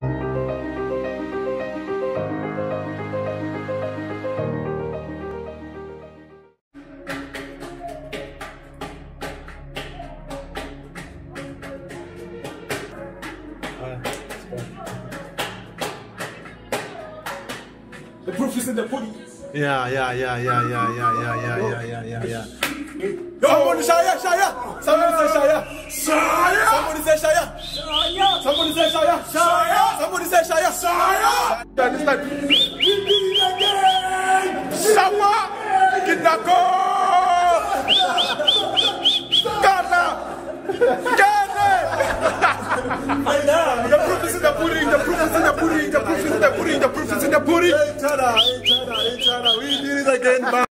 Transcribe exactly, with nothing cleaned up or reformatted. The proof is in the pudding. Yeah, yeah, yeah, yeah, yeah, yeah, yeah, yeah, yeah, yeah, yeah. Yo, somebody say Shaya! Somebody say Shaya! Shaya! Somebody say Shaya! Shaya! Somebody say Shaya! Shaya! Somebody say Shaya! Shaya! That is like Shaya! Kidnako! Ghana! Ghana! The proof is in the pudding. The proof is in the pudding. The proof is in the pudding. The proof is in the pudding. We did it again, man.